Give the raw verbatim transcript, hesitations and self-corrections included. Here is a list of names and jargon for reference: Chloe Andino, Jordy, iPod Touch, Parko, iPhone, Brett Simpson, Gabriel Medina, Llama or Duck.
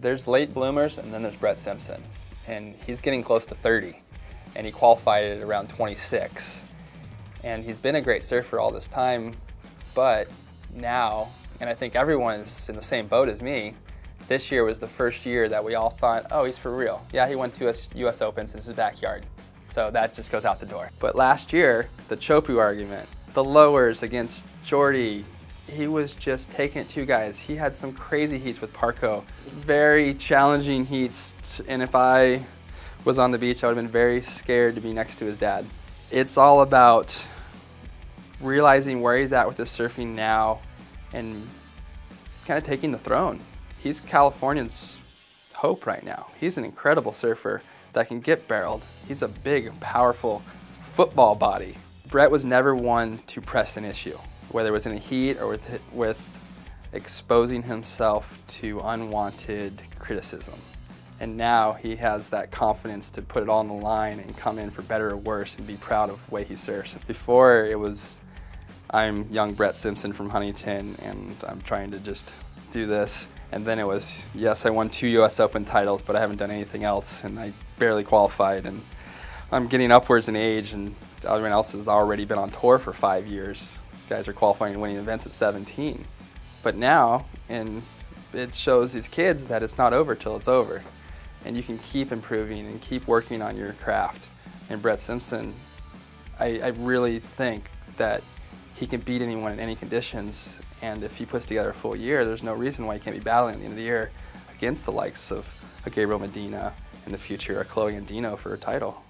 There's late bloomers, and then there's Brett Simpson, and he's getting close to thirty, and he qualified at around twenty-six. And he's been a great surfer all this time, but now, and I think everyone is in the same boat as me, this year was the first year that we all thought, oh, he's for real. Yeah, he won two U S Opens, it's his backyard. So that just goes out the door. But last year, the Chopu argument, the lowers against Jordy, he was just taking it to guys. He had some crazy heats with Parko. Very challenging heats, and if I was on the beach, I would have been very scared to be next to his dad. It's all about realizing where he's at with his surfing now and kind of taking the throne. He's Californians' hope right now. He's an incredible surfer that can get barreled. He's a big, powerful football body. Brett was never one to press an issue, whether it was in a heat or with, with exposing himself to unwanted criticism. And now he has that confidence to put it all on the line and come in for better or worse and be proud of the way he surfs. Before it was, I'm young Brett Simpson from Huntington and I'm trying to just do this. And then it was, yes, I won two U S Open titles, but I haven't done anything else and I barely qualified. And I'm getting upwards in age and everyone else has already been on tour for five years. Guys are qualifying and winning events at seventeen. But now, and it shows these kids that it's not over till it's over. And you can keep improving and keep working on your craft. And Brett Simpson, I, I really think that he can beat anyone in any conditions. And if he puts together a full year, there's no reason why he can't be battling at the end of the year against the likes of a Gabriel Medina in the future, a Chloe Andino for a title.